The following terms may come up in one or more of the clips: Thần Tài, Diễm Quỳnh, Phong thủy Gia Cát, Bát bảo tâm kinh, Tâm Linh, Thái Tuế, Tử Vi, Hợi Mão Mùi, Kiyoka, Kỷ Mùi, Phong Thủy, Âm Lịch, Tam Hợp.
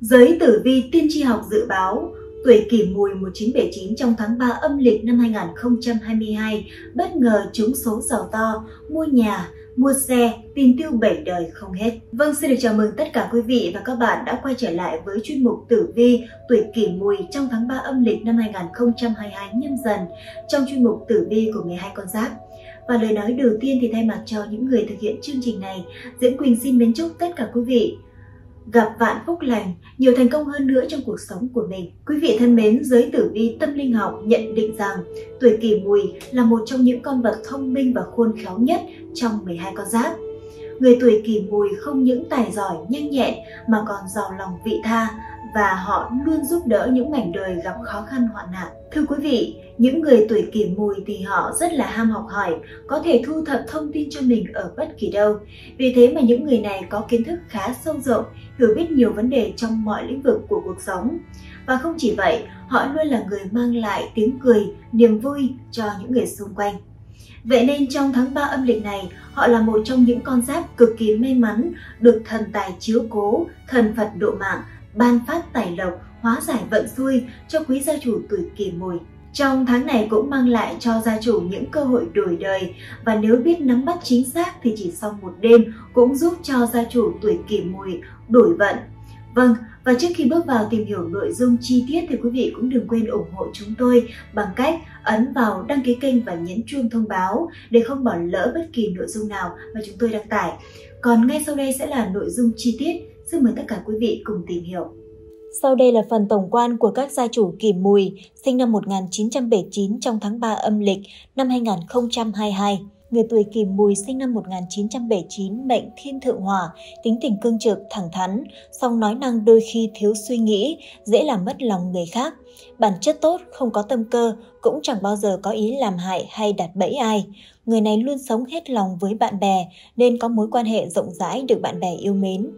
Giới tử vi tiên tri học dự báo tuổi Kỷ Mùi 1979 trong tháng 3 âm lịch năm 2022 bất ngờ trúng số giàu to, mua nhà, mua xe, tiền tiêu 7 đời không hết. Vâng, xin được chào mừng tất cả quý vị và các bạn đã quay trở lại với chuyên mục Tử Vi tuổi Kỷ Mùi trong tháng 3 âm lịch năm 2022 nhâm dần trong chuyên mục Tử Vi của ngày 2 con giáp. Và lời nói đầu tiên thì thay mặt cho những người thực hiện chương trình này, Diễm Quỳnh xin mến chúc tất cả quý vị gặp vạn phúc lành, nhiều thành công hơn nữa trong cuộc sống của mình. Quý vị thân mến, giới tử vi tâm linh học nhận định rằng tuổi Kỷ Mùi là một trong những con vật thông minh và khôn khéo nhất trong 12 con giáp. Người tuổi Kỷ Mùi không những tài giỏi, nhanh nhẹn mà còn giàu lòng vị tha và họ luôn giúp đỡ những mảnh đời gặp khó khăn hoạn nạn. Thưa quý vị, những người tuổi Kỷ Mùi thì họ rất là ham học hỏi, có thể thu thập thông tin cho mình ở bất kỳ đâu. Vì thế mà những người này có kiến thức khá sâu rộng, hiểu biết nhiều vấn đề trong mọi lĩnh vực của cuộc sống. Và không chỉ vậy, họ luôn là người mang lại tiếng cười, niềm vui cho những người xung quanh. Vậy nên trong tháng 3 âm lịch này, họ là một trong những con giáp cực kỳ may mắn, được thần tài chiếu cố, thần Phật độ mạng, ban phát tài lộc, hóa giải vận xui cho quý gia chủ tuổi Kỷ Mùi. Trong tháng này cũng mang lại cho gia chủ những cơ hội đổi đời, và nếu biết nắm bắt chính xác thì chỉ sau một đêm cũng giúp cho gia chủ tuổi Kỷ Mùi đổi vận. Vâng, và trước khi bước vào tìm hiểu nội dung chi tiết thì quý vị cũng đừng quên ủng hộ chúng tôi bằng cách ấn vào đăng ký kênh và nhấn chuông thông báo để không bỏ lỡ bất kỳ nội dung nào mà chúng tôi đăng tải. Còn ngay sau đây sẽ là nội dung chi tiết, xin mời tất cả quý vị cùng tìm hiểu. Sau đây là phần tổng quan của các gia chủ Kỷ Mùi sinh năm 1979 trong tháng 3 âm lịch năm 2022. Người tuổi Kỷ Mùi sinh năm 1979, mệnh thiên thượng hỏa, tính tình cương trực, thẳng thắn, song nói năng đôi khi thiếu suy nghĩ, dễ làm mất lòng người khác. Bản chất tốt, không có tâm cơ, cũng chẳng bao giờ có ý làm hại hay đặt bẫy ai. Người này luôn sống hết lòng với bạn bè nên có mối quan hệ rộng rãi được bạn bè yêu mến.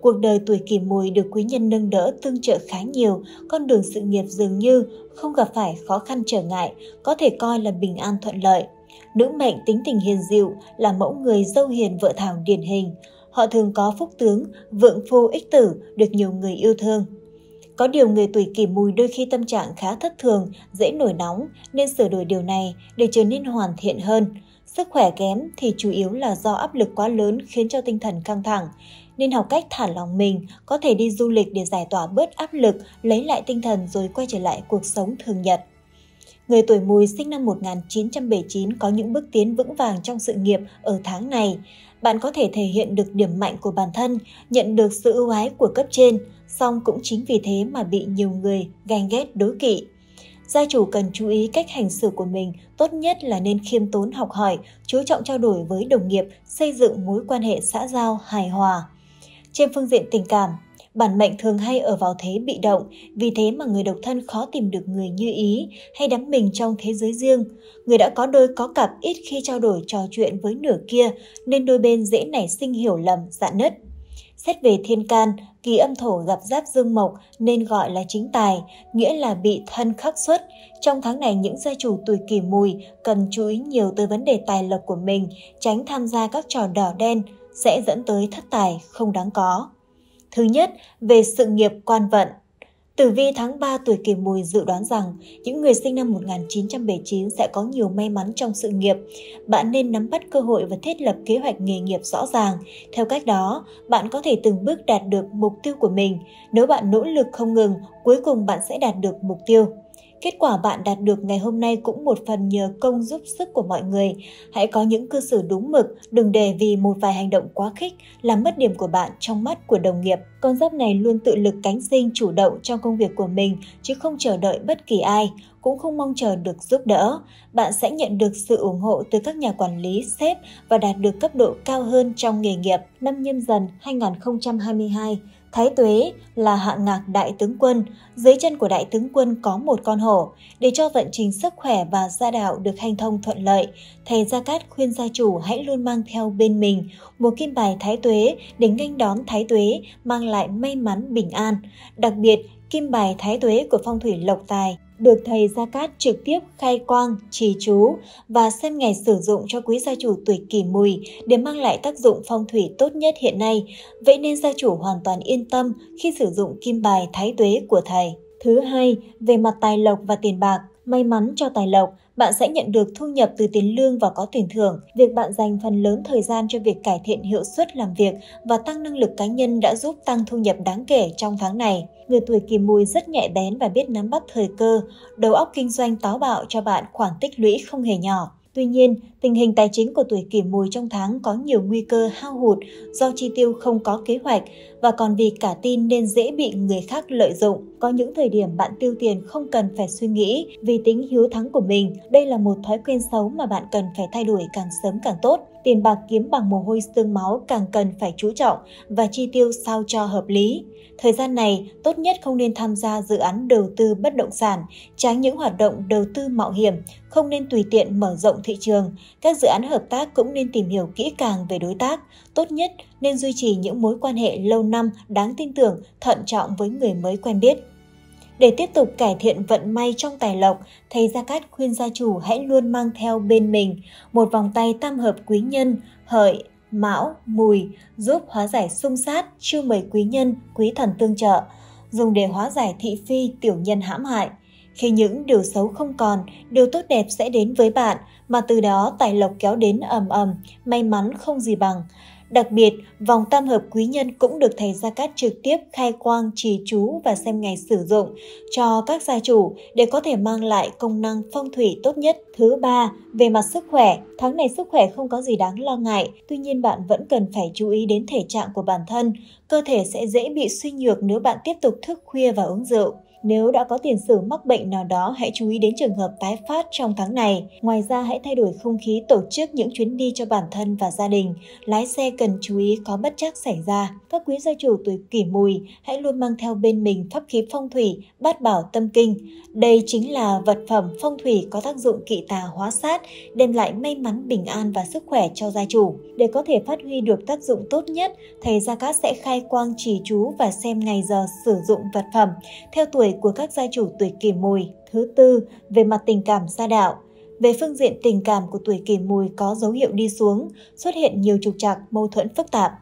Cuộc đời tuổi Kỷ Mùi được quý nhân nâng đỡ tương trợ khá nhiều, con đường sự nghiệp dường như không gặp phải khó khăn trở ngại, có thể coi là bình an thuận lợi. Nữ mệnh tính tình hiền dịu, là mẫu người dâu hiền vợ thảo điển hình. Họ thường có phúc tướng, vượng phu ích tử, được nhiều người yêu thương. Có điều người tuổi Kỷ Mùi đôi khi tâm trạng khá thất thường, dễ nổi nóng nên sửa đổi điều này để trở nên hoàn thiện hơn. Sức khỏe kém thì chủ yếu là do áp lực quá lớn khiến cho tinh thần căng thẳng. Nên học cách thả lỏng mình, có thể đi du lịch để giải tỏa bớt áp lực, lấy lại tinh thần rồi quay trở lại cuộc sống thường nhật. Người tuổi Mùi sinh năm 1979 có những bước tiến vững vàng trong sự nghiệp ở tháng này. Bạn có thể thể hiện được điểm mạnh của bản thân, nhận được sự ưu ái của cấp trên, song cũng chính vì thế mà bị nhiều người ganh ghét đố kỵ. Gia chủ cần chú ý cách hành xử của mình, tốt nhất là nên khiêm tốn học hỏi, chú trọng trao đổi với đồng nghiệp, xây dựng mối quan hệ xã giao hài hòa. Trên phương diện tình cảm, bản mệnh thường hay ở vào thế bị động, vì thế mà người độc thân khó tìm được người như ý hay đắm mình trong thế giới riêng. Người đã có đôi có cặp ít khi trao đổi trò chuyện với nửa kia nên đôi bên dễ nảy sinh hiểu lầm, rạn nứt. Xét về thiên can, kỳ âm thổ gặp giáp dương mộc nên gọi là chính tài, nghĩa là bị thân khắc xuất. Trong tháng này, những gia chủ tuổi Kỷ Mùi cần chú ý nhiều tới vấn đề tài lộc của mình, tránh tham gia các trò đỏ đen sẽ dẫn tới thất tài không đáng có. Thứ nhất, về sự nghiệp quan vận. Tử vi tháng 3 tuổi Kỷ Mùi dự đoán rằng những người sinh năm 1979 sẽ có nhiều may mắn trong sự nghiệp. Bạn nên nắm bắt cơ hội và thiết lập kế hoạch nghề nghiệp rõ ràng. Theo cách đó, bạn có thể từng bước đạt được mục tiêu của mình. Nếu bạn nỗ lực không ngừng, cuối cùng bạn sẽ đạt được mục tiêu. Kết quả bạn đạt được ngày hôm nay cũng một phần nhờ công giúp sức của mọi người. Hãy có những cư xử đúng mực, đừng để vì một vài hành động quá khích làm mất điểm của bạn trong mắt của đồng nghiệp. Con giáp này luôn tự lực cánh sinh, chủ động trong công việc của mình chứ không chờ đợi bất kỳ ai, cũng không mong chờ được giúp đỡ. Bạn sẽ nhận được sự ủng hộ từ các nhà quản lý, sếp và đạt được cấp độ cao hơn trong nghề nghiệp. Năm nhâm dần 2022, Thái Tuế là hạng ngạc đại tướng quân, dưới chân của đại tướng quân có một con hổ. Để cho vận trình sức khỏe và gia đạo được hanh thông thuận lợi, thầy Gia Cát khuyên gia chủ hãy luôn mang theo bên mình một kim bài Thái Tuế để nghênh đón Thái Tuế, mang lại may mắn bình an. Đặc biệt, kim bài Thái Tuế của phong thủy Lộc Tài được thầy Gia Cát trực tiếp khai quang, trì chú và xem ngày sử dụng cho quý gia chủ tuổi Kỷ Mùi để mang lại tác dụng phong thủy tốt nhất hiện nay. Vậy nên gia chủ hoàn toàn yên tâm khi sử dụng kim bài thái tuế của thầy. Thứ hai, về mặt tài lộc và tiền bạc. May mắn cho tài lộc, bạn sẽ nhận được thu nhập từ tiền lương và có tiền thưởng. Việc bạn dành phần lớn thời gian cho việc cải thiện hiệu suất làm việc và tăng năng lực cá nhân đã giúp tăng thu nhập đáng kể trong tháng này. Người tuổi Kỷ Mùi rất nhạy bén và biết nắm bắt thời cơ, đầu óc kinh doanh táo bạo cho bạn khoản tích lũy không hề nhỏ. Tuy nhiên, tình hình tài chính của tuổi Kỷ Mùi trong tháng có nhiều nguy cơ hao hụt do chi tiêu không có kế hoạch và còn vì cả tin nên dễ bị người khác lợi dụng. Có những thời điểm bạn tiêu tiền không cần phải suy nghĩ vì tính hiếu thắng của mình. Đây là một thói quen xấu mà bạn cần phải thay đổi càng sớm càng tốt. Tiền bạc kiếm bằng mồ hôi xương máu càng cần phải chú trọng và chi tiêu sao cho hợp lý. Thời gian này, tốt nhất không nên tham gia dự án đầu tư bất động sản, tránh những hoạt động đầu tư mạo hiểm, không nên tùy tiện mở rộng thị trường. Các dự án hợp tác cũng nên tìm hiểu kỹ càng về đối tác. Tốt nhất nên duy trì những mối quan hệ lâu năm đáng tin tưởng, thận trọng với người mới quen biết. Để tiếp tục cải thiện vận may trong tài lộc, thầy Gia Cát khuyên gia chủ hãy luôn mang theo bên mình một vòng tay tam hợp quý nhân, hợi, mão, mùi, giúp hóa giải xung sát, chiêu mời quý nhân, quý thần tương trợ, dùng để hóa giải thị phi, tiểu nhân hãm hại. Khi những điều xấu không còn, điều tốt đẹp sẽ đến với bạn, mà từ đó tài lộc kéo đến ầm ầm, may mắn không gì bằng. Đặc biệt, vòng tam hợp quý nhân cũng được thầy Gia Cát trực tiếp khai quang, trì chú và xem ngày sử dụng cho các gia chủ để có thể mang lại công năng phong thủy tốt nhất. Thứ ba, về mặt sức khỏe. Tháng này sức khỏe không có gì đáng lo ngại, tuy nhiên bạn vẫn cần phải chú ý đến thể trạng của bản thân. Cơ thể sẽ dễ bị suy nhược nếu bạn tiếp tục thức khuya và uống rượu. Nếu đã có tiền sử mắc bệnh nào đó, hãy chú ý đến trường hợp tái phát trong tháng này. Ngoài ra, hãy thay đổi không khí, tổ chức những chuyến đi cho bản thân và gia đình. Lái xe cần chú ý có bất trắc xảy ra. Các quý gia chủ tuổi Kỷ Mùi hãy luôn mang theo bên mình pháp khí phong thủy, bát bảo tâm kinh. Đây chính là vật phẩm phong thủy có tác dụng kỵ tà hóa sát, đem lại may mắn, bình an và sức khỏe cho gia chủ. Để có thể phát huy được tác dụng tốt nhất, thầy Gia Cát sẽ khai quang, trì chú và xem ngày giờ sử dụng vật phẩm theo tuổi của các gia chủ tuổi Kỷ Mùi. Thứ tư, về mặt tình cảm gia đạo. Về phương diện tình cảm của tuổi Kỷ Mùi có dấu hiệu đi xuống, xuất hiện nhiều trục trặc, mâu thuẫn phức tạp.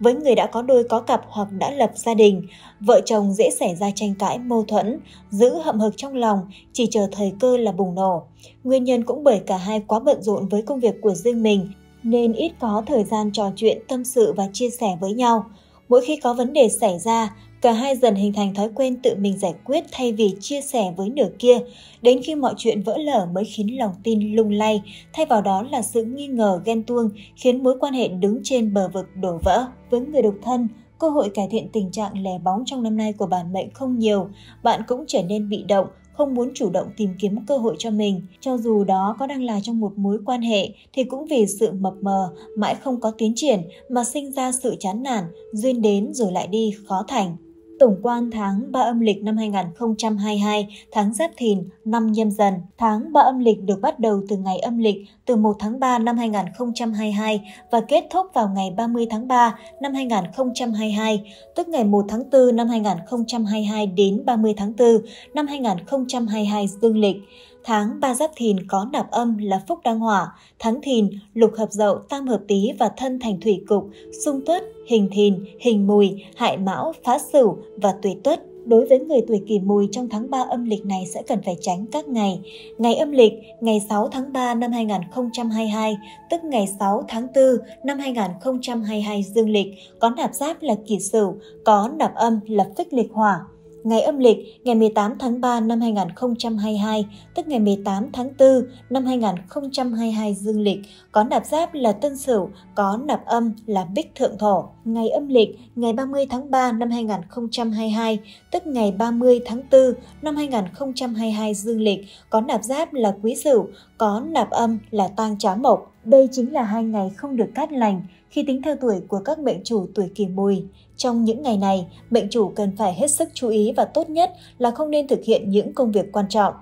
Với người đã có đôi, có cặp hoặc đã lập gia đình, vợ chồng dễ xảy ra tranh cãi, mâu thuẫn, giữ hậm hực trong lòng, chỉ chờ thời cơ là bùng nổ. Nguyên nhân cũng bởi cả hai quá bận rộn với công việc của riêng mình, nên ít có thời gian trò chuyện, tâm sự và chia sẻ với nhau. Mỗi khi có vấn đề xảy ra, cả hai dần hình thành thói quen tự mình giải quyết thay vì chia sẻ với nửa kia, đến khi mọi chuyện vỡ lở mới khiến lòng tin lung lay, thay vào đó là sự nghi ngờ, ghen tuông, khiến mối quan hệ đứng trên bờ vực đổ vỡ. Với người độc thân, cơ hội cải thiện tình trạng lẻ bóng trong năm nay của bản mệnh không nhiều, bạn cũng trở nên bị động, không muốn chủ động tìm kiếm cơ hội cho mình. Cho dù đó có đang là trong một mối quan hệ thì cũng vì sự mập mờ, mãi không có tiến triển mà sinh ra sự chán nản, duyên đến rồi lại đi, khó thành. Tổng quan tháng 3 âm lịch năm 2022, tháng Giáp Thìn, năm Nhâm Dần. Tháng 3 âm lịch được bắt đầu từ ngày âm lịch từ 1 tháng 3 năm 2022 và kết thúc vào ngày 30 tháng 3 năm 2022, tức ngày 1 tháng 4 năm 2022 đến 30 tháng 4 năm 2022 dương lịch. Tháng 3 Giáp Thìn có nạp âm là Phúc Đăng Hỏa, tháng Thìn, Lục Hợp Dậu, Tam Hợp Tý và thân thành Thủy Cục, Xung Tuất, Hình Thìn, Hình Mùi, Hại Mão, Phá Sửu và Tuổi Tuất. Đối với người tuổi Kỷ Mùi trong tháng 3 âm lịch này sẽ cần phải tránh các ngày. Ngày âm lịch, ngày 6 tháng 3 năm 2022, tức ngày 6 tháng 4 năm 2022 dương lịch, có nạp giáp là Kỷ Sửu, có nạp âm là Phích Lịch Hỏa. Ngày âm lịch, ngày 18 tháng 3 năm 2022, tức ngày 18 tháng 4 năm 2022 dương lịch, có nạp giáp là Tân Sửu, có nạp âm là Bích Thượng Thổ. Ngày âm lịch, ngày 30 tháng 3 năm 2022, tức ngày 30 tháng 4 năm 2022 dương lịch, có nạp giáp là Quý Sửu, có nạp âm là Tang Trá Mộc. Đây chính là hai ngày không được cát lành khi tính theo tuổi của các mệnh chủ tuổi Kỷ Mùi. Trong những ngày này, mệnh chủ cần phải hết sức chú ý và tốt nhất là không nên thực hiện những công việc quan trọng.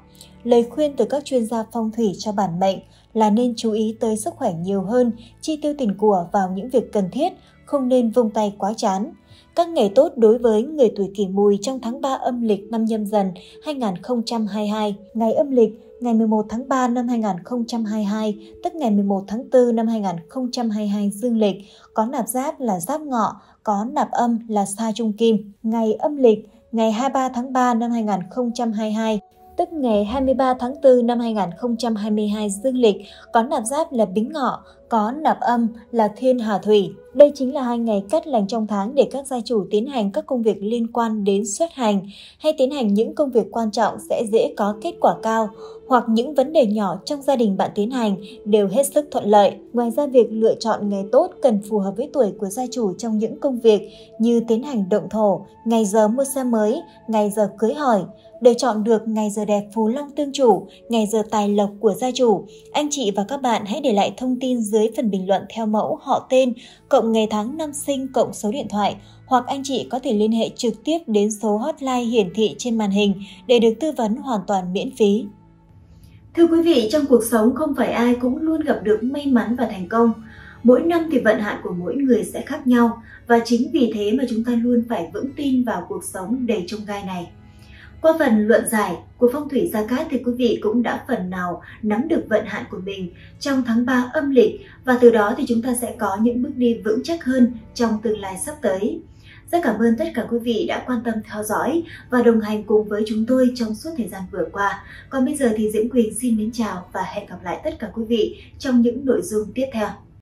Lời khuyên từ các chuyên gia phong thủy cho bản mệnh là nên chú ý tới sức khỏe nhiều hơn, chi tiêu tiền của vào những việc cần thiết, không nên vung tay quá chán. Các ngày tốt đối với người tuổi Kỷ Mùi trong tháng 3 âm lịch năm Nhâm Dần 2022, ngày âm lịch ngày 11 tháng 3 năm 2022, tức ngày 11 tháng 4 năm 2022 dương lịch, có nạp giáp là Giáp Ngọ, có nạp âm là Sa Trung Kim. Ngày âm lịch ngày 23 tháng 3 năm 2022, tức ngày 23 tháng 4 năm 2022 dương lịch, có nạp giáp là Bính Ngọ, có nạp âm là Thiên Hà Thủy. Đây chính là hai ngày cát lành trong tháng để các gia chủ tiến hành các công việc liên quan đến xuất hành hay tiến hành những công việc quan trọng sẽ dễ có kết quả cao, hoặc những vấn đề nhỏ trong gia đình bạn tiến hành đều hết sức thuận lợi. Ngoài ra, việc lựa chọn ngày tốt cần phù hợp với tuổi của gia chủ trong những công việc như tiến hành động thổ, ngày giờ mua xe mới, ngày giờ cưới hỏi. Để chọn được ngày giờ đẹp phú long tương chủ, ngày giờ tài lộc của gia chủ, anh chị và các bạn hãy để lại thông tin dưới phần bình luận theo mẫu họ tên, cộng ngày tháng năm sinh, cộng số điện thoại, hoặc anh chị có thể liên hệ trực tiếp đến số hotline hiển thị trên màn hình để được tư vấn hoàn toàn miễn phí. Thưa quý vị, trong cuộc sống không phải ai cũng luôn gặp được may mắn và thành công. Mỗi năm thì vận hạn của mỗi người sẽ khác nhau, và chính vì thế mà chúng ta luôn phải vững tin vào cuộc sống đầy chông gai này. Qua phần luận giải của Phong Thủy Gia Cát thì quý vị cũng đã phần nào nắm được vận hạn của mình trong tháng 3 âm lịch, và từ đó thì chúng ta sẽ có những bước đi vững chắc hơn trong tương lai sắp tới. Rất cảm ơn tất cả quý vị đã quan tâm theo dõi và đồng hành cùng với chúng tôi trong suốt thời gian vừa qua. Còn bây giờ thì Diễm Quỳnh xin mến chào và hẹn gặp lại tất cả quý vị trong những nội dung tiếp theo.